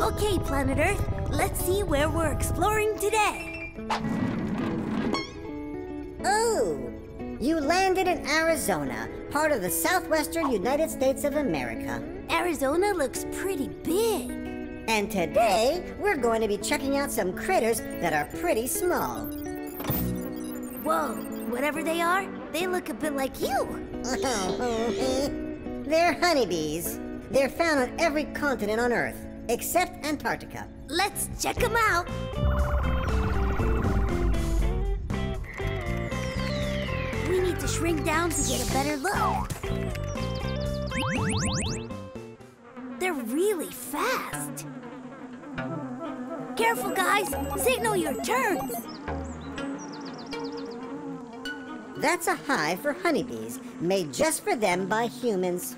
Okay, Planet Earth, let's see where we're exploring today. Oh, you landed in Arizona, part of the southwestern United States of America. Arizona looks pretty big. And today, we're going to be checking out some critters that are pretty small. Whoa, whatever they are, they look a bit like you. They're honeybees. They're found on every continent on Earth, except Antarctica. Let's check them out. We need to shrink down to get a better look. They're really fast. Careful, guys. Signal your turns. That's a hive for honeybees, made just for them by humans.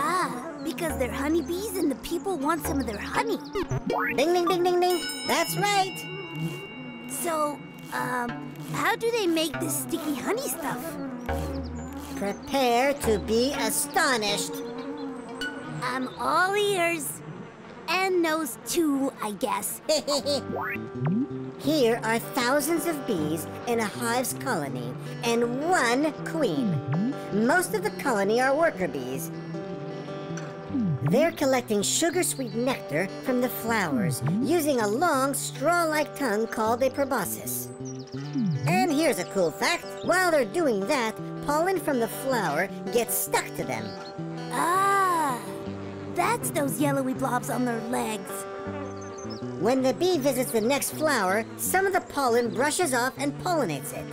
Ah, because they're honeybees and the people want some of their honey. Ding, ding, ding, ding, ding. That's right. So, how do they make this sticky honey stuff? Prepare to be astonished. I'm all ears. And nose too, I guess. Here are thousands of bees in a hive's colony, and one queen. Most of the colony are worker bees. They're collecting sugar-sweet nectar from the flowers, using a long, straw-like tongue called a proboscis. And here's a cool fact. While they're doing that, pollen from the flower gets stuck to them. Ah, that's those yellowy blobs on their legs. When the bee visits the next flower, some of the pollen brushes off and pollinates it.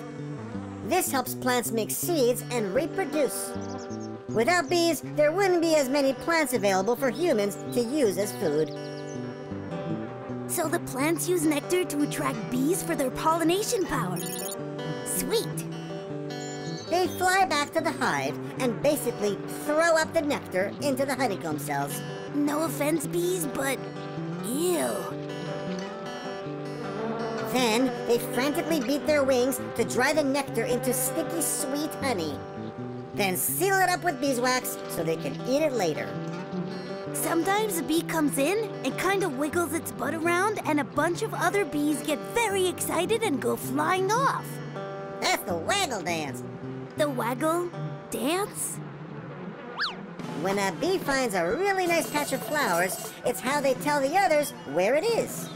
This helps plants make seeds and reproduce. Without bees, there wouldn't be as many plants available for humans to use as food. So the plants use nectar to attract bees for their pollination power. Sweet! They fly back to the hive and basically throw up the nectar into the honeycomb cells. No offense, bees, but ew. Then, they frantically beat their wings to dry the nectar into sticky, sweet honey. Then seal it up with beeswax so they can eat it later. Sometimes a bee comes in and kind of wiggles its butt around, and a bunch of other bees get very excited and go flying off. That's the waggle dance. The waggle dance? When a bee finds a really nice patch of flowers, it's how they tell the others where it is.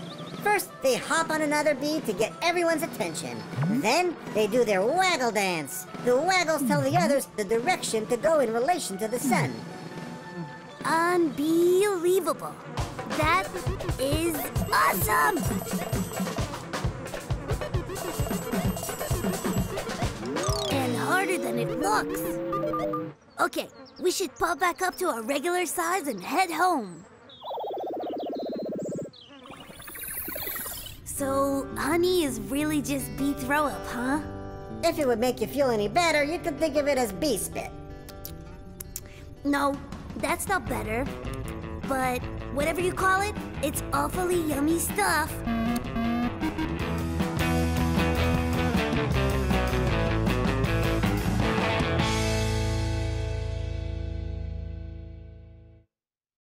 First, they hop on another bee to get everyone's attention. Then, they do their waggle dance. The waggles tell the others the direction to go in relation to the sun. Unbelievable. That is awesome! And harder than it looks. Okay, we should pop back up to our regular size and head home. So, honey is really just bee throw-up, huh? If it would make you feel any better, you could think of it as bee spit. No, that's not better. But whatever you call it, it's awfully yummy stuff.